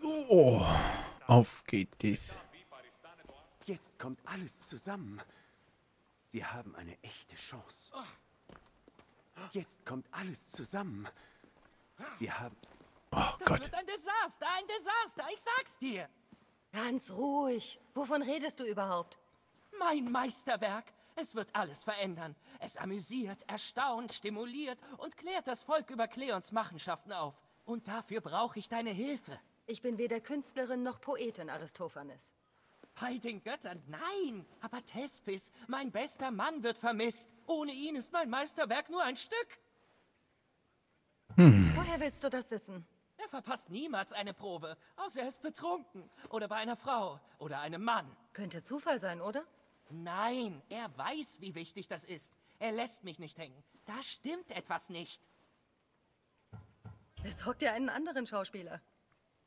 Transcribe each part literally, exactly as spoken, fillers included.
So, auf geht es. Jetzt kommt alles zusammen. Wir haben eine echte Chance. Jetzt kommt alles zusammen. Wir haben... Oh Gott. Das wird ein Desaster, ein Desaster, ich sag's dir. Ganz ruhig. Wovon redest du überhaupt? Mein Meisterwerk. Es wird alles verändern. Es amüsiert, erstaunt, stimuliert und klärt das Volk über Kleons Machenschaften auf. Und dafür brauche ich deine Hilfe. Ich bin weder Künstlerin noch Poetin, Aristophanes. Bei den Göttern, nein! Aber Thespis, mein bester Mann, wird vermisst. Ohne ihn ist mein Meisterwerk nur ein Stück. Hm. Woher willst du das wissen? Er verpasst niemals eine Probe, außer er ist betrunken. Oder bei einer Frau. Oder einem Mann. Könnte Zufall sein, oder? Nein, er weiß, wie wichtig das ist. Er lässt mich nicht hängen. Da stimmt etwas nicht. Besorgt ja einen anderen Schauspieler.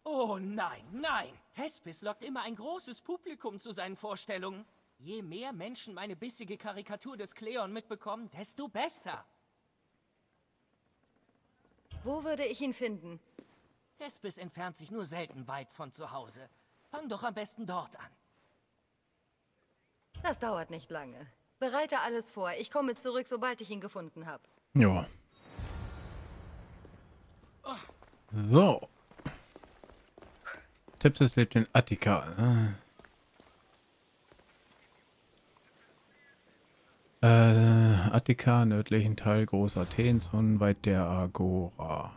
Oh nein, nein. Thespis lockt immer ein großes Publikum zu seinen Vorstellungen. Je mehr Menschen meine bissige Karikatur des Kleon mitbekommen, desto besser. Wo würde ich ihn finden? Thespis entfernt sich nur selten weit von zu Hause. Fang doch am besten dort an. Das dauert nicht lange. Bereite alles vor. Ich komme zurück, sobald ich ihn gefunden habe. Ja. So. Thespis lebt in Attika. Äh, Attika, nördlichen Teil Großathens, unweit der Agora.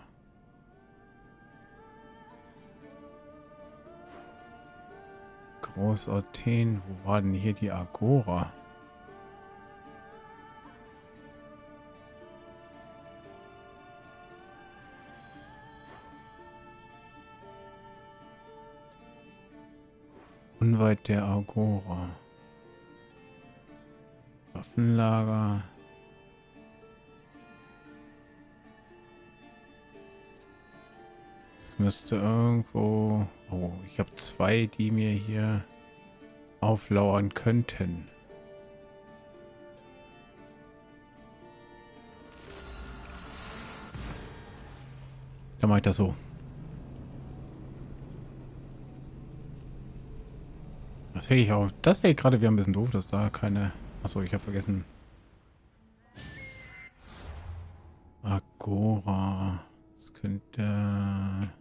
Großathen, wo war denn hier die Agora? Unweit der Agora. Waffenlager. Das müsste irgendwo... Oh, ich habe zwei, die mir hier auflauern könnten. Dann mache ich das so. Das wäre ich auch. Das wäre gerade wieder ein bisschen doof, dass da keine. Achso, ich habe vergessen. Agora. Das könnte.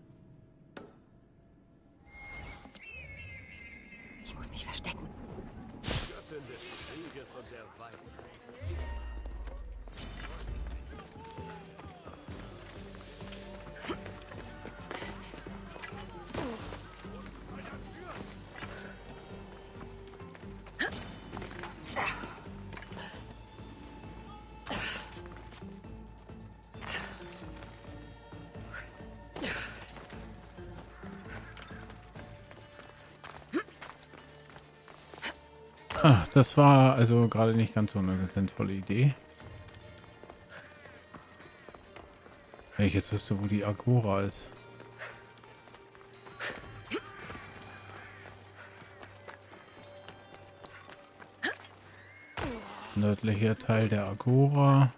Ich muss mich verstecken. Göttin des Krieges und der Weisheit. Ah, das war also gerade nicht ganz so eine sinnvolle Idee. Wenn ich jetzt wüsste, wo die Agora ist. Nördlicher Teil der Agora.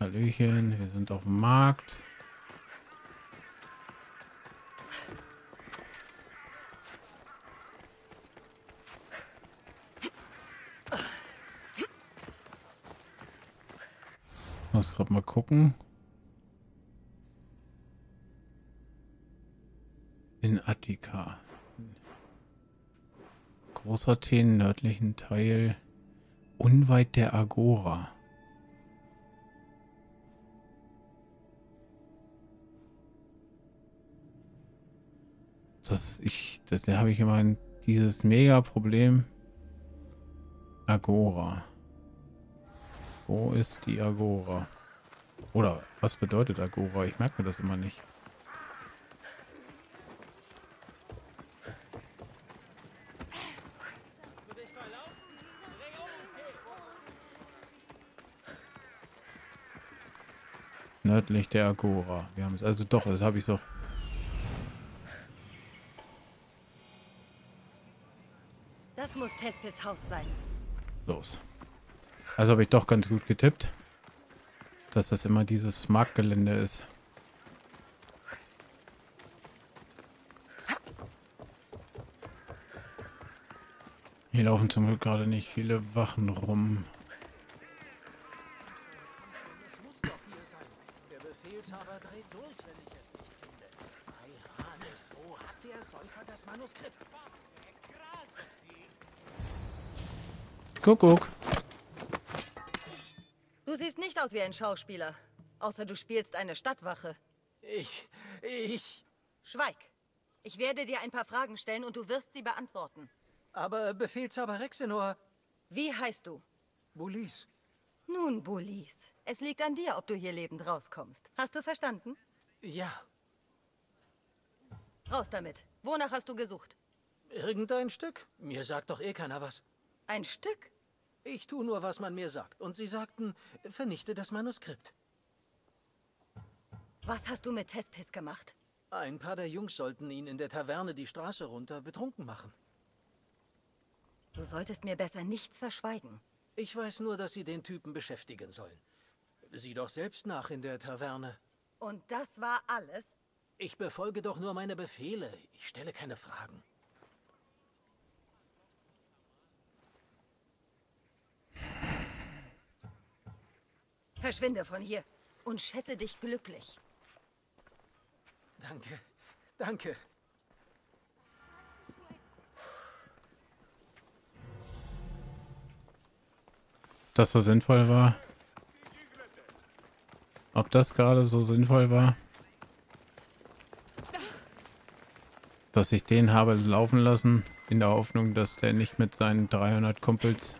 Hallöchen, wir sind auf dem Markt. Muss gerade mal gucken. In Attika. Großathen, nördlichen Teil. Unweit der Agora. Das ich. Das, da habe ich immer ein, dieses mega Problem. Agora. Wo ist die Agora? Oder was bedeutet Agora? Ich merke mir das immer nicht. Nördlich der Agora. Wir haben es also doch, das habe ich so. Das muss Thespis Haus sein. Los. Also habe ich doch ganz gut getippt, dass das immer dieses Marktgelände ist. Hier laufen zum Glück gerade nicht viele Wachen rum. Kuckuck. Du siehst nicht aus wie ein Schauspieler, außer du spielst eine Stadtwache. Ich, ich... Schweig. Ich werde dir ein paar Fragen stellen und du wirst sie beantworten. Aber Befehlshaber Rexenor... Wie heißt du? Bulis. Nun, Bulis, es liegt an dir, ob du hier lebend rauskommst. Hast du verstanden? Ja. Raus damit. Wonach hast du gesucht? Irgendein Stück. Mir sagt doch eh keiner was. Ein Stück? Ich tue nur, was man mir sagt. Und sie sagten, vernichte das Manuskript. Was hast du mit Thespis gemacht? Ein paar der Jungs sollten ihn in der Taverne die Straße runter betrunken machen. Du solltest mir besser nichts verschweigen. Ich weiß nur, dass sie den Typen beschäftigen sollen. Sieh doch selbst nach in der Taverne. Und das war alles? Ich befolge doch nur meine Befehle. Ich stelle keine Fragen. Verschwinde von hier und schätze dich glücklich. Danke, danke. Dass das so sinnvoll war. Ob das gerade so sinnvoll war, dass ich den habe laufen lassen, in der Hoffnung, dass der nicht mit seinen dreihundert Kumpels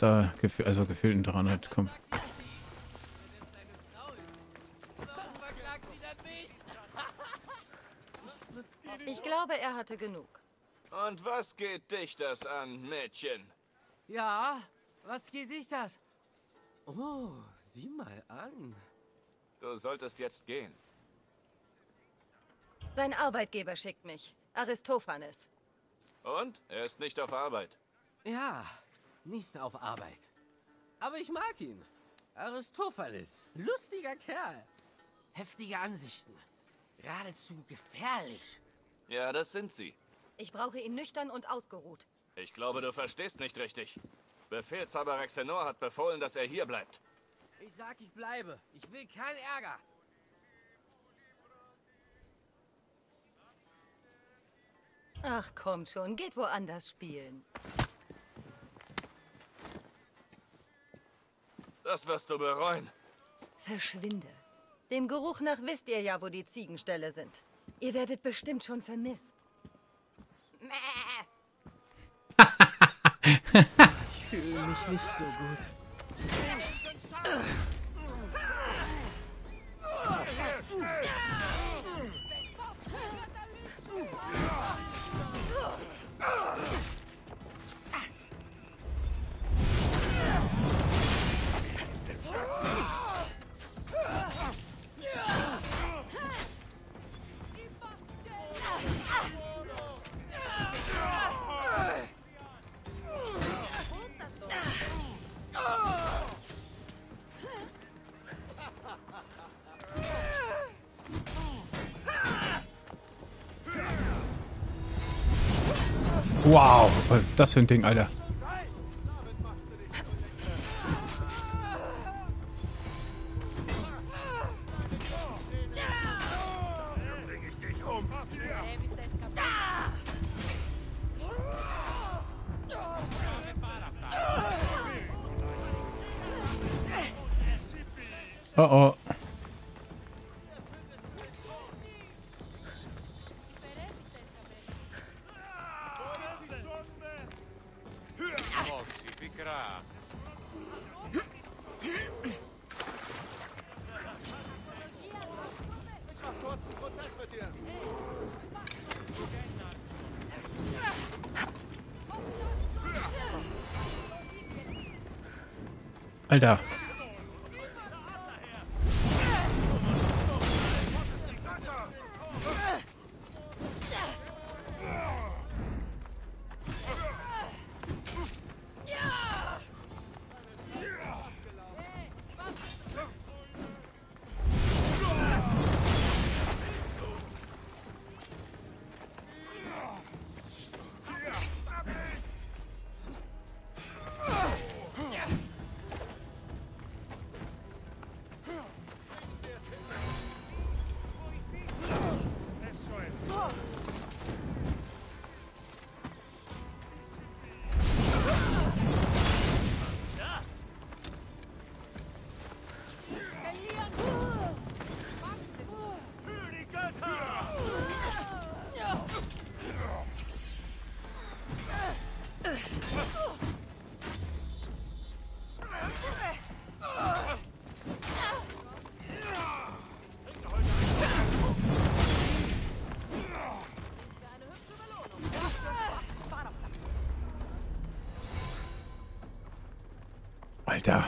da, also gefühlten dreihundert kommt. Ich glaube, er hatte genug. Und was geht dich das an, Mädchen? Ja, was geht dich das? Oh, sieh mal an. Du solltest jetzt gehen. Sein Arbeitgeber schickt mich. Aristophanes. Und? Er ist nicht auf Arbeit. Ja. Nicht auf Arbeit. Aber ich mag ihn. Aristophanes. Lustiger Kerl. Heftige Ansichten. Geradezu gefährlich. Ja, das sind sie. Ich brauche ihn nüchtern und ausgeruht. Ich glaube, du verstehst nicht richtig. Befehlshaber Rexenor hat befohlen, dass er hier bleibt. Ich sag, ich bleibe. Ich will keinen Ärger. Ach, komm schon. Geht woanders spielen. Das wirst du bereuen. Verschwinde. Dem Geruch nach wisst ihr ja, wo die Ziegenställe sind. Ihr werdet bestimmt schon vermisst. Ich fühle mich nicht so gut. Wow, was ist das für ein Ding, Alter? Oh oh. Alter. da.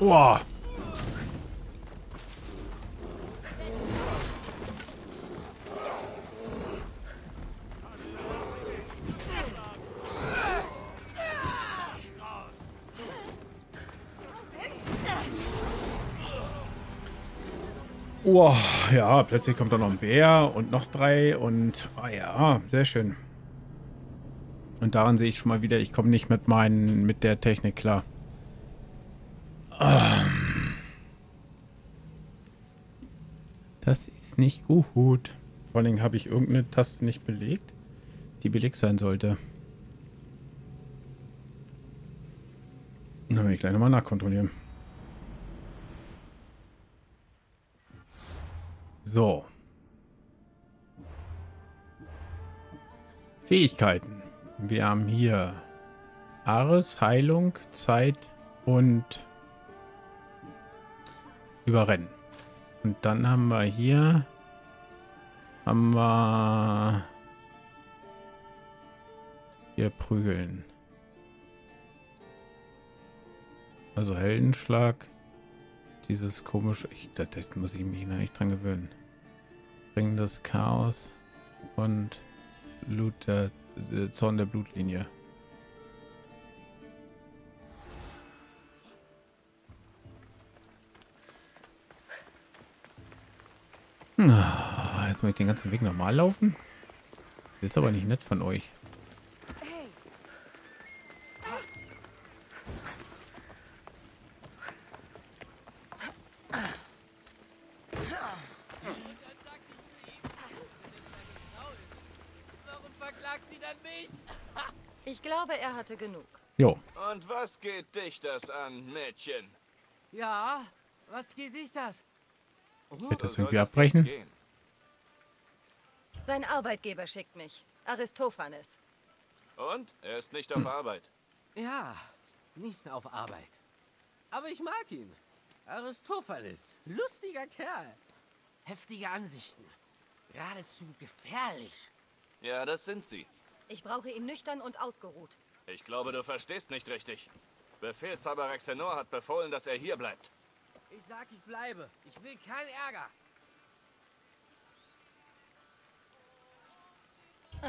Boah. Oh, ja, plötzlich kommt da noch ein Bär und noch drei und ah ja, sehr schön. Und daran sehe ich schon mal wieder, ich komme nicht mit meinen, mit der Technik klar. Das ist nicht gut. Vor allem habe ich irgendeine Taste nicht belegt, die belegt sein sollte. Dann will ich gleich nochmal nachkontrollieren. So. Fähigkeiten. Wir haben hier Ares, Heilung, Zeit und Überrennen. Und dann haben wir hier haben wir hier Prügeln. Also Heldenschlag. Dieses komische, ich, das, das muss ich mich nicht dran gewöhnen. Das Chaos und Blut der, der Zorn der Blutlinie. Jetzt muss ich den ganzen Weg nochmal laufen. Das ist aber nicht nett von euch. Genug. Jo. Und was geht dich das an, Mädchen? Ja, was geht dich das? Ich werde das irgendwie abbrechen. Sein Arbeitgeber schickt mich. Aristophanes. Und? Er ist nicht auf hm. Arbeit. Ja, nicht auf Arbeit. Aber ich mag ihn. Aristophanes. Lustiger Kerl. Heftige Ansichten. Geradezu gefährlich. Ja, das sind sie. Ich brauche ihn nüchtern und ausgeruht. Ich glaube, du verstehst nicht richtig. Befehlshaber Rexenor hat befohlen, dass er hier bleibt. Ich sag, ich bleibe. Ich will keinen Ärger.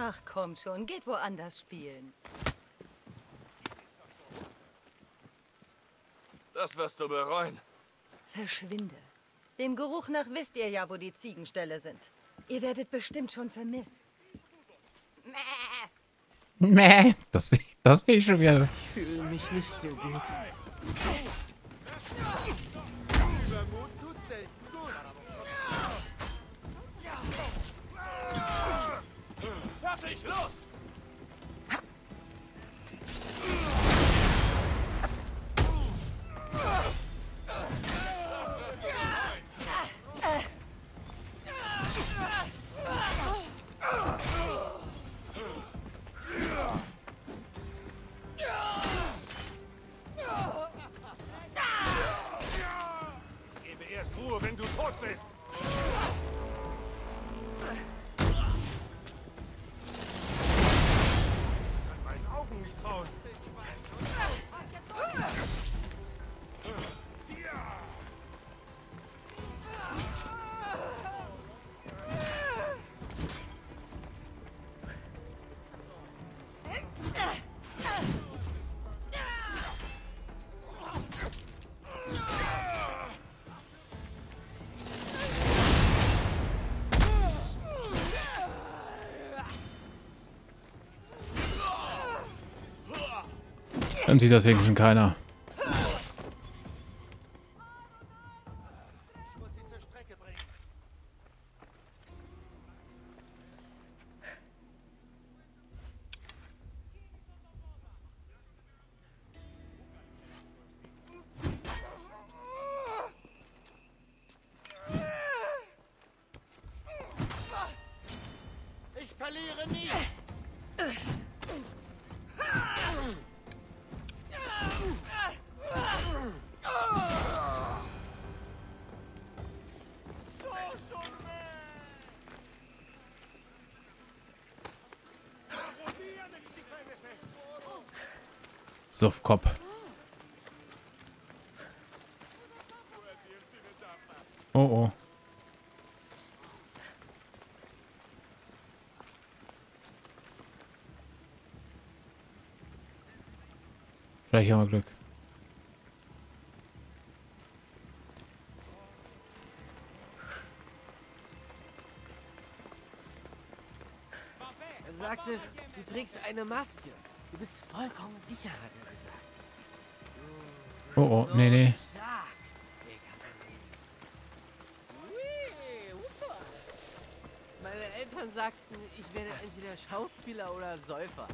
Ach, kommt schon. Geht woanders spielen. Das wirst du bereuen. Verschwinde. Dem Geruch nach wisst ihr ja, wo die Ziegenställe sind. Ihr werdet bestimmt schon vermisst. Mäh. Mäh, das will ich, das will ich schon wieder. Ich fühle mich nicht so gut. Dann sieht das irgendwie schon keiner. Suffkopf. Oh oh. Vielleicht haben wir Glück. Er sagte, du trägst eine Maske. Du bist vollkommen sicher, hat er gesagt. Oh, oh, nee, nee. Meine Eltern sagten, ich werde entweder Schauspieler oder Säufer.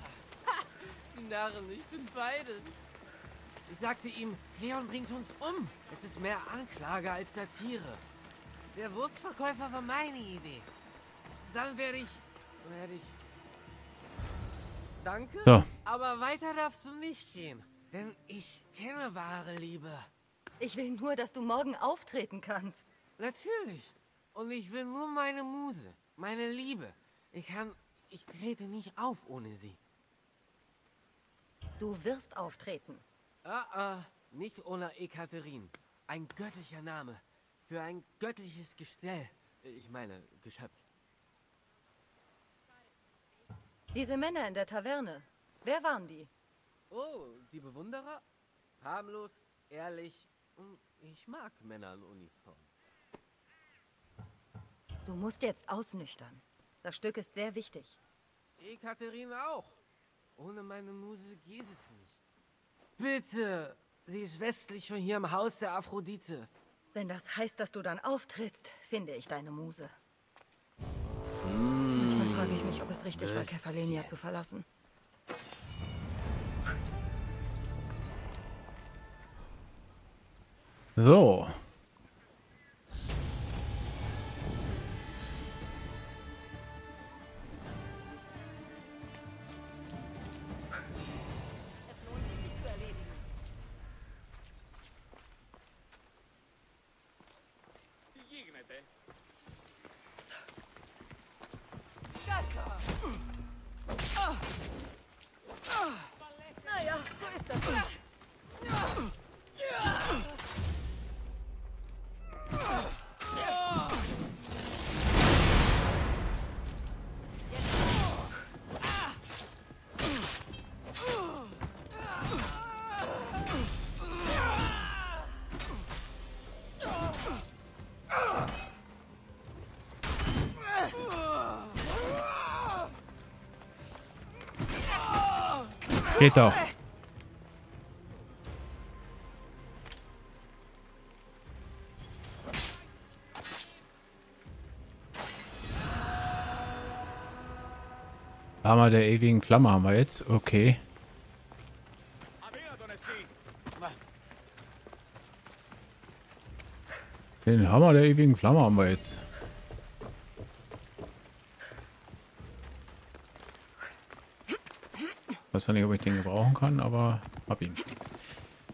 Die Narren, ich bin beides. Ich sagte ihm, Kleon bringt uns um. Es ist mehr Anklage als Satire. Der Wurzverkäufer war meine Idee. Dann werde ich... werde ich... Danke, so. Aber weiter darfst du nicht gehen, denn ich kenne wahre Liebe. Ich will nur, dass du morgen auftreten kannst. Natürlich. Und ich will nur meine Muse, meine Liebe. Ich kann... ich trete nicht auf ohne sie. Du wirst auftreten. Ah, ah, nicht ohne Ekaterine. Ein göttlicher Name für ein göttliches Gestell. Ich meine, Geschöpf. Diese Männer in der Taverne, wer waren die? Oh, die Bewunderer? Harmlos, ehrlich. Ich mag Männer in Uniform. Du musst jetzt ausnüchtern. Das Stück ist sehr wichtig. Ekaterine auch. Ohne meine Muse geht es nicht. Bitte! Sie ist westlich von hier im Haus der Aphrodite. Wenn das heißt, dass du dann auftrittst, finde ich deine Muse. Mm. Manchmal frage ich mich, ob es richtig das war, Kefalenia zu verlassen. So. Geht doch. Hammer der ewigen Flamme haben wir jetzt. Okay. Den Hammer der ewigen Flamme haben wir jetzt. Ich weiß nicht, ob ich den gebrauchen kann, aber hab ihn.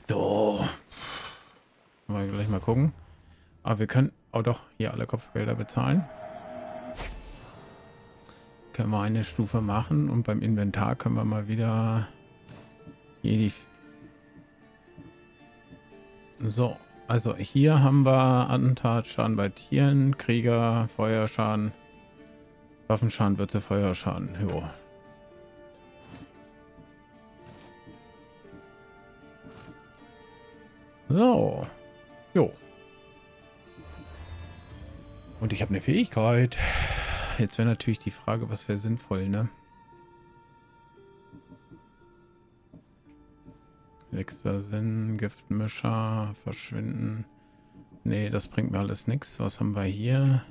So. Mal gleich mal gucken. Aber wir können auch doch hier alle Kopfgelder bezahlen. Können wir eine Stufe machen und beim Inventar können wir mal wieder hier die... So, also hier haben wir Attentat, Schaden bei Tieren, Krieger, Feuerschaden, Waffenschaden, Würze, Feuerschaden. Jo. So. Jo. Und ich habe eine Fähigkeit. Jetzt wäre natürlich die Frage, was wäre sinnvoll, ne? Sechster Sinn, Giftmischer, verschwinden. Nee, das bringt mir alles nichts. Was haben wir hier?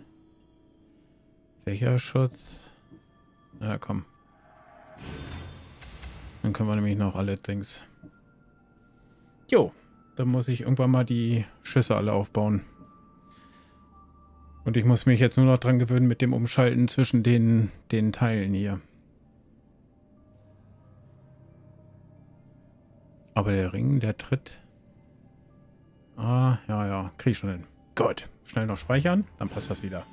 Fächerschutz. Na komm. Dann können wir nämlich noch alle Dings. Jo. Dann muss ich irgendwann mal die Schüsse alle aufbauen. Und ich muss mich jetzt nur noch dran gewöhnen mit dem Umschalten zwischen den, den Teilen hier. Aber der Ring, der tritt. Ah, ja, ja, krieg ich schon hin. Gut, schnell noch speichern, dann passt das wieder.